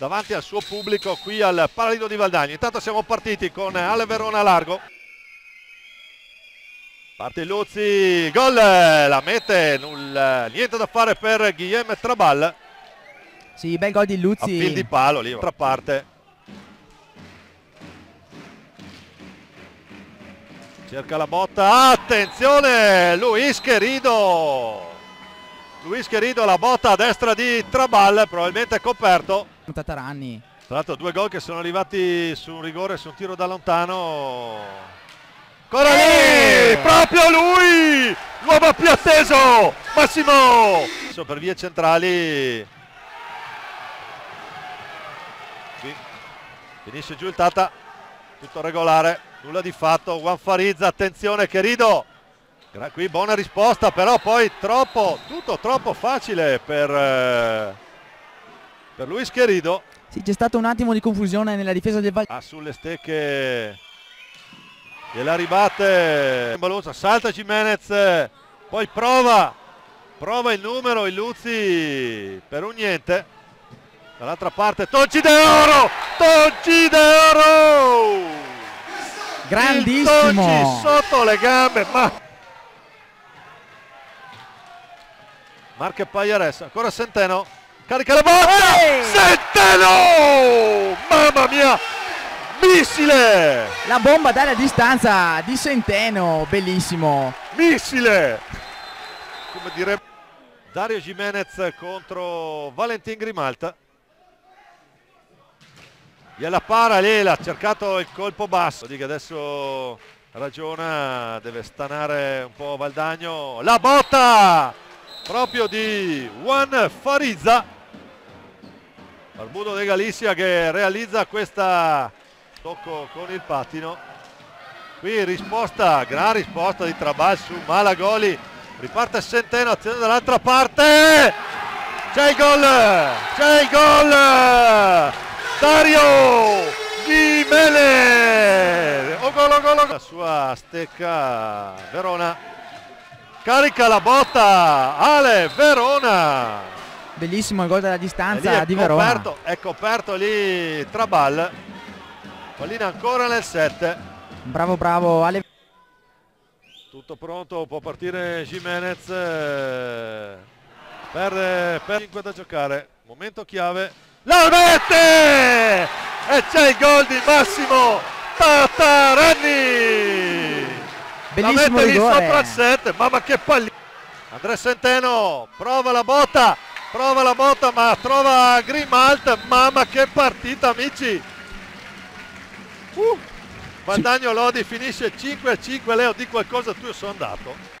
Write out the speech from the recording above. davanti al suo pubblico qui al PalaLido di Valdagno. Intanto siamo partiti con Ale Verona largo, parte Luzzi, gol, la mette, nulla, niente da fare per Guilherme Trabal. Sì, bel gol di Luzzi. A fil di palo lì, tra parte. Cerca la botta, attenzione, Luis Querido. Luis Querido, la botta a destra di Trabal, probabilmente coperto. Tataranni. Tra l'altro due gol che sono arrivati su un rigore, su un tiro da lontano. Corali, proprio lui, l'uomo più atteso, Massimo. Adesso per vie centrali. Qui. Finisce giù il Tata, tutto regolare, nulla di fatto. Juanfra Rizza, attenzione Scherido. Qui buona risposta, però poi troppo, tutto troppo facile per lui Scherido. Sì, c'è stato un attimo di confusione nella difesa del Valle. Ah, sulle stecche. Gliela ribate, salta Jiménez, poi prova il numero, il Luzzi, per un niente. Dall'altra parte Tocci d'Oro, Tocci d'Oro! Grandissimo! Tocci sotto le gambe, ma... Marca Paiaressa, ancora Centeno, carica la botta! Hey! Centeno! Mamma mia! Missile! La bomba dalla distanza di Centeno, bellissimo! Missile! Come direbbe Dario Jiménez contro Valentin Grimalta. Gliela para lì, l'ha cercato il colpo basso. Dica adesso ragiona, deve stanare un po' Valdagno. La botta! Proprio di Juanfra Rizza Barbudo de Galicia, che realizza questa... Tocco con il pattino, qui risposta, gran risposta di Trabal su Malagoli, riparte Centeno, azione dall'altra parte, c'è il gol, Dario Di Mele, oh gol, oh gol, la sua stecca Verona, carica la botta, Ale Verona, bellissimo il gol dalla distanza di Verona, è coperto lì Trabal. Pallina ancora nel 7. Bravo Ale. Tutto pronto, può partire Jiménez per 5 da giocare. Momento chiave. La mette! E c'è il gol di Massimo Tataranni! Bellissimo la mette rigore. Lì sopra il 7, mamma che pallina! Andrea Centeno prova la botta ma trova Grimalta, mamma che partita amici! Valdagno Lodi finisce 5-5, Leo di qualcosa tu, io sono andato.